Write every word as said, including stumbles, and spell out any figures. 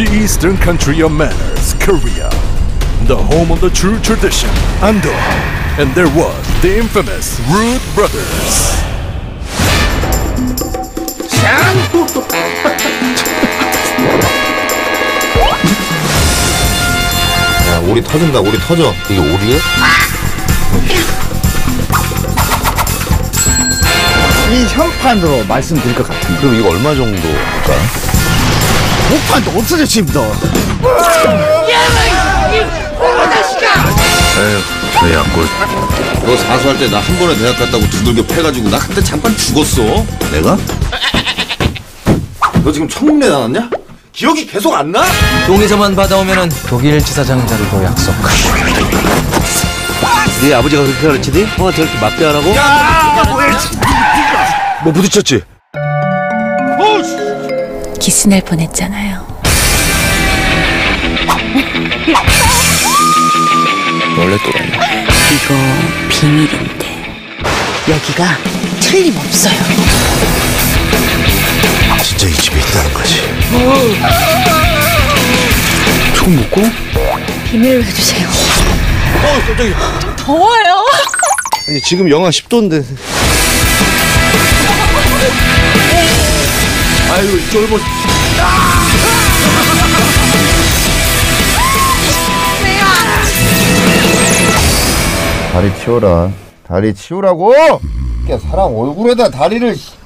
The eastern country of manners, Korea. The home of the true tradition, Andong. And there was the infamous Rude Brothers. 야, 오리 터진다, 오리 터져. 이게 오리야? 이 현판으로 말씀드릴 것 같아요. 그럼 이거 얼마 정도 할까요? 오판도 없어져, 지금도. 에휴, 내 약골. 너 사수할 때 나 한 번에 대학 갔다고 두들겨 패가지고 나 그때 잠깐 죽었어. 내가? 너 지금 청문회 나왔냐? 기억이 계속 안 나? 동의서만 받아오면은 독일 지사장 자리로 약속하고. 네 아버지가 그렇게 가르치니? 형한테 저렇게 막대하라고? 야! 뭐 부딪혔지? 키스 날 뻔했잖아요. 원래 또라이야. 이거 비밀인데 여기가 틀림없어요. 진짜 이 집에 있다는 거지. 총 먹고? 비밀로 해주세요. 어, 깜짝이야. 좀 더워요. 아니, 지금 영하 십 도인데. 아유, 쫄보. 다리 치워라. 다리 치우라고! 야, 사람 얼굴에다 다리를.